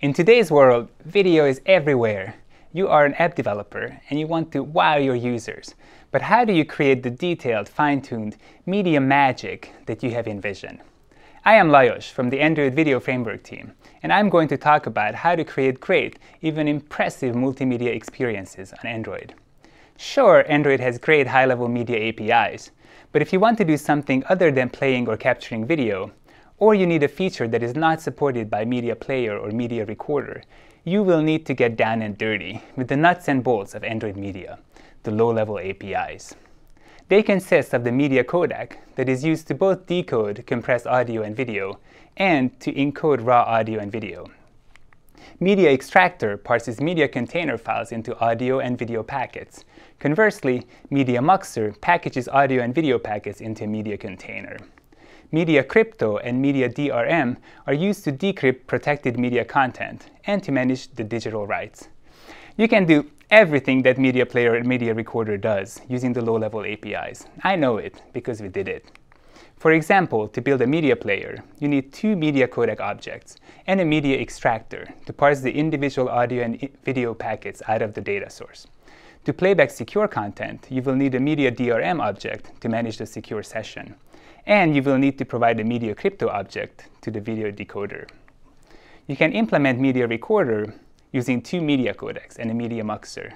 In today's world, video is everywhere. You are an app developer and you want to wow your users. But how do you create the detailed, fine-tuned media magic that you have envisioned? I am Lajos from the Android Video Framework team, and I'm going to talk about how to create great, even impressive multimedia experiences on Android. Sure, Android has great high-level media APIs, but if you want to do something other than playing or capturing video, or you need a feature that is not supported by Media Player or Media Recorder, you will need to get down and dirty with the nuts and bolts of Android media, the low-level APIs. They consist of the media codec that is used to both decode compressed audio and video, and to encode raw audio and video. Media Extractor parses media container files into audio and video packets. Conversely, Media Muxer packages audio and video packets into a media container. Media Crypto and Media DRM are used to decrypt protected media content and to manage the digital rights. You can do everything that Media Player and Media Recorder does using the low-level APIs. I know it because we did it. For example, to build a Media Player, you need two Media Codec objects and a Media Extractor to parse the individual audio and video packets out of the data source. To playback secure content, you will need a Media DRM object to manage the secure session. And you will need to provide a Media Crypto object to the video decoder. You can implement Media Recorder using two media codecs and a Media Muxer.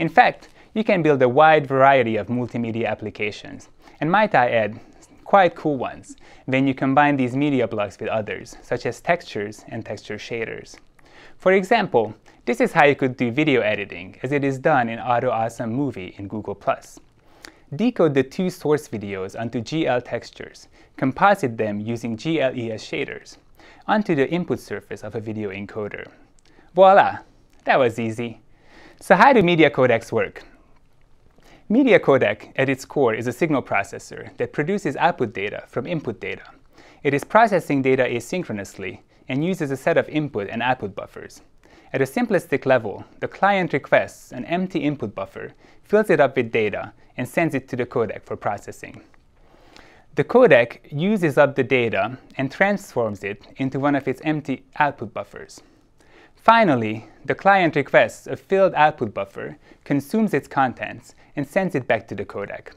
In fact, you can build a wide variety of multimedia applications, and might I add, quite cool ones, when you combine these media blocks with others, such as textures and texture shaders. For example, this is how you could do video editing, as it is done in AutoAwesomeMovie in Google+. Decode the two source videos onto GL textures, composite them using GL ES shaders, onto the input surface of a video encoder. Voila! That was easy. So how do media codecs work? Media codec, at its core, is a signal processor that produces output data from input data. It is processing data asynchronously and uses a set of input and output buffers. At a simplistic level, the client requests an empty input buffer, fills it up with data, and sends it to the codec for processing. The codec uses up the data and transforms it into one of its empty output buffers. Finally, the client requests a filled output buffer, consumes its contents, and sends it back to the codec.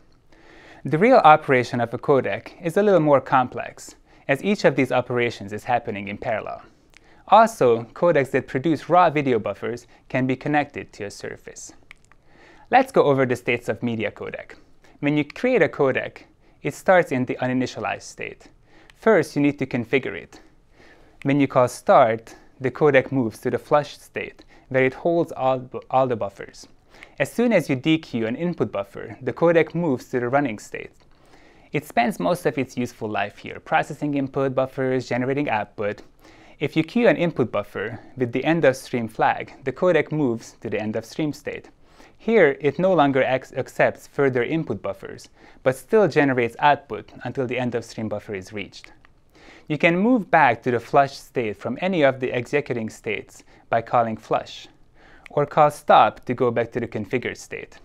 The real operation of a codec is a little more complex, as each of these operations is happening in parallel. Also, codecs that produce raw video buffers can be connected to a surface. Let's go over the states of media codec. When you create a codec, it starts in the uninitialized state. First, you need to configure it. When you call start, the codec moves to the flush state, where it holds all the buffers. As soon as you dequeue an input buffer, the codec moves to the running state. It spends most of its useful life here, processing input buffers, generating output. If you queue an input buffer with the end of stream flag, the codec moves to the end of stream state. Here, it no longer accepts further input buffers, but still generates output until the end of stream buffer is reached. You can move back to the flush state from any of the executing states by calling flush, or call stop to go back to the configured state.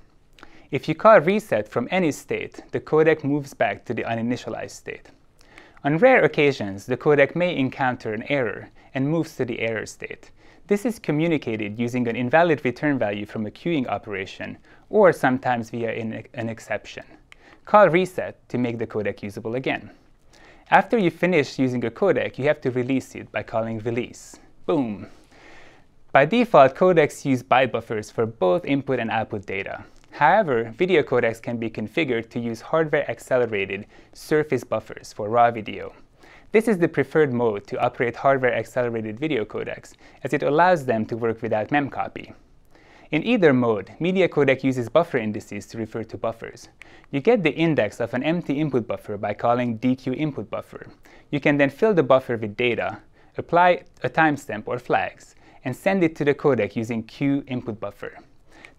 If you call reset from any state, the codec moves back to the uninitialized state. On rare occasions, the codec may encounter an error and moves to the error state. This is communicated using an invalid return value from a queuing operation, or sometimes via an exception. Call reset to make the codec usable again. After you finish using a codec, you have to release it by calling release. Boom! By default, codecs use byte buffers for both input and output data. However, video codecs can be configured to use hardware-accelerated surface buffers for raw video. This is the preferred mode to operate hardware-accelerated video codecs, as it allows them to work without memcopy. In either mode, media codec uses buffer indices to refer to buffers. You get the index of an empty input buffer by calling dequeue input buffer. You can then fill the buffer with data, apply a timestamp or flags, and send it to the codec using queue input buffer.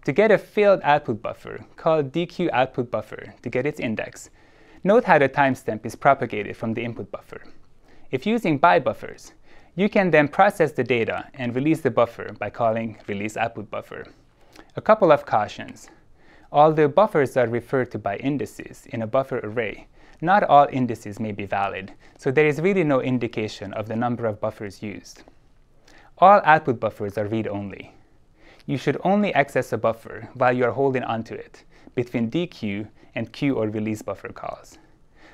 To get a filled output buffer, call dequeue output buffer to get its index. Note how the timestamp is propagated from the input buffer. If using byte buffers, you can then process the data and release the buffer by calling release output buffer. A couple of cautions. Although buffers are referred to by indices in a buffer array, not all indices may be valid, so there is really no indication of the number of buffers used. All output buffers are read-only. You should only access a buffer while you are holding onto it, between DQ and queue or release buffer calls.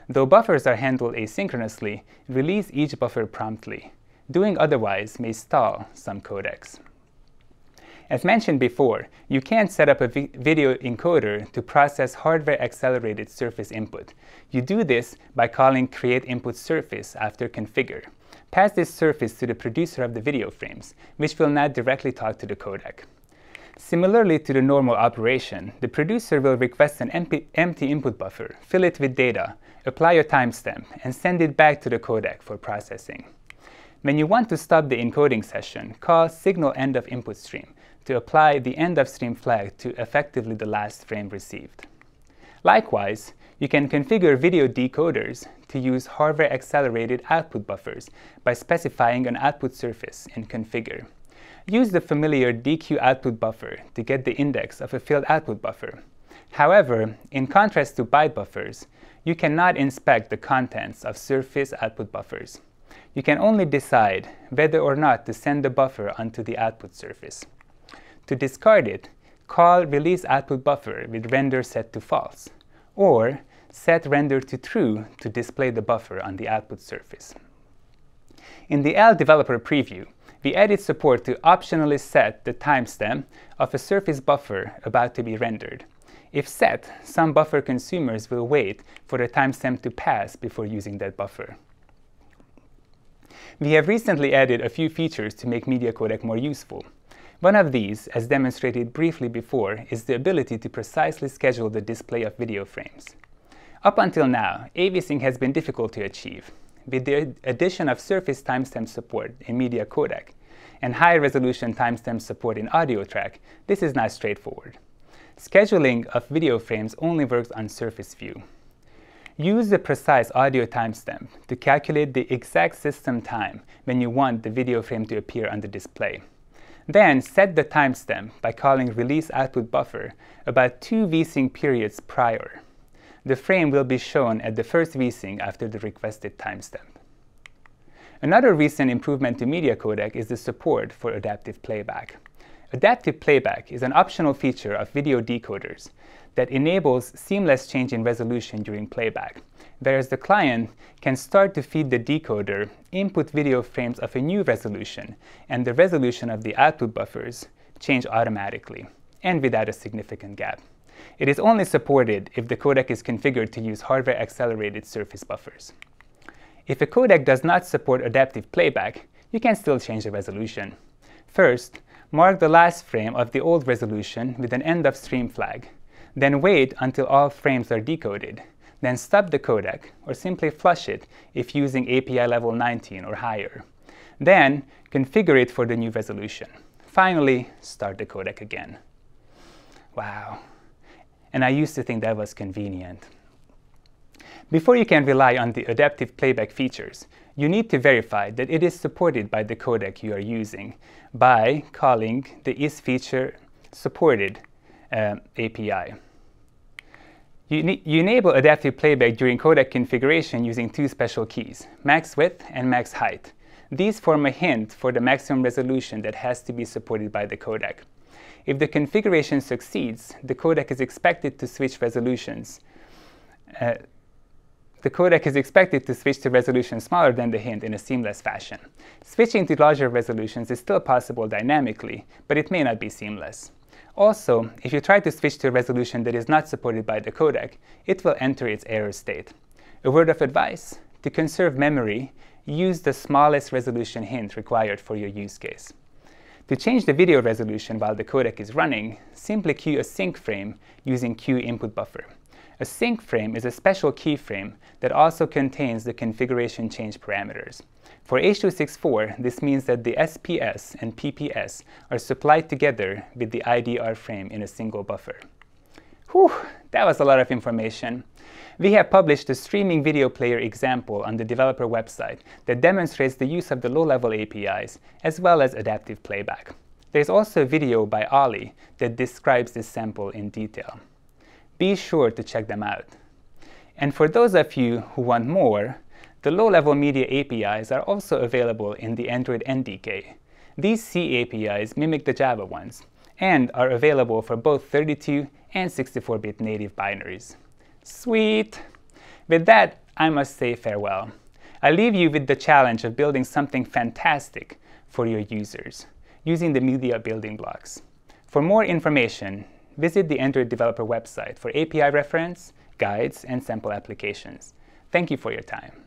Though buffers are handled asynchronously, release each buffer promptly. Doing otherwise may stall some codecs. As mentioned before, you can't set up a video encoder to process hardware-accelerated surface input. You do this by calling createInputSurface after configure. Pass this surface to the producer of the video frames, which will not directly talk to the codec. Similarly to the normal operation, the producer will request an empty input buffer, fill it with data, apply a timestamp, and send it back to the codec for processing. When you want to stop the encoding session, call signalEndOfInputStream to apply the end-of-stream flag to effectively the last frame received. Likewise, you can configure video decoders to use hardware-accelerated output buffers by specifying an output surface in configure. Use the familiar DQ output buffer to get the index of a filled output buffer. However, in contrast to byte buffers, you cannot inspect the contents of surface output buffers. You can only decide whether or not to send the buffer onto the output surface. To discard it, call release output buffer with render set to false, or set render to true to display the buffer on the output surface. In the L developer preview, we added support to optionally set the timestamp of a surface buffer about to be rendered. If set, some buffer consumers will wait for the timestamp to pass before using that buffer. We have recently added a few features to make Media Codec more useful. One of these, as demonstrated briefly before, is the ability to precisely schedule the display of video frames. Up until now, AVSync has been difficult to achieve. With the addition of surface timestamp support in Media Codec and high-resolution timestamp support in audio track, this is not straightforward. Scheduling of video frames only works on surface view. Use the precise audio timestamp to calculate the exact system time when you want the video frame to appear on the display. Then set the timestamp by calling release output buffer about 2 vsync periods prior. The frame will be shown at the first vsync after the requested timestamp. Another recent improvement to Media Codec is the support for adaptive playback. Adaptive playback is an optional feature of video decoders that enables seamless change in resolution during playback, whereas the client can start to feed the decoder input video frames of a new resolution, and the resolution of the output buffers change automatically and without a significant gap. It is only supported if the codec is configured to use hardware-accelerated surface buffers. If a codec does not support adaptive playback, you can still change the resolution. First, mark the last frame of the old resolution with an end-of-stream flag. Then wait until all frames are decoded. Then stop the codec, or simply flush it if using API level 19 or higher. Then configure it for the new resolution. Finally, start the codec again. Wow. And I used to think that was convenient. Before you can rely on the adaptive playback features, you need to verify that it is supported by the codec you are using by calling the isFeatureSupported API. You enable adaptive playback during codec configuration using 2 special keys, max width and max height. These form a hint for the maximum resolution that has to be supported by the codec. If the configuration succeeds, the codec is expected to switch resolutions. The codec is expected to switch to resolutions smaller than the hint in a seamless fashion. Switching to larger resolutions is still possible dynamically, but it may not be seamless. Also, if you try to switch to a resolution that is not supported by the codec, it will enter its error state. A word of advice: to conserve memory, use the smallest resolution hint required for your use case. To change the video resolution while the codec is running, simply queue a sync frame using queue input buffer. A sync frame is a special keyframe that also contains the configuration change parameters. For H.264, this means that the SPS and PPS are supplied together with the IDR frame in a single buffer. Whew, that was a lot of information. We have published a streaming video player example on the developer website that demonstrates the use of the low-level APIs as well as adaptive playback. There's also a video by Ali that describes this sample in detail. Be sure to check them out. And for those of you who want more, the low-level media APIs are also available in the Android NDK. These C APIs mimic the Java ones and are available for both 32 and 64-bit native binaries. Sweet! With that, I must say farewell. I leave you with the challenge of building something fantastic for your users using the media building blocks. For more information, visit the Android Developer website for API reference, guides, and sample applications. Thank you for your time.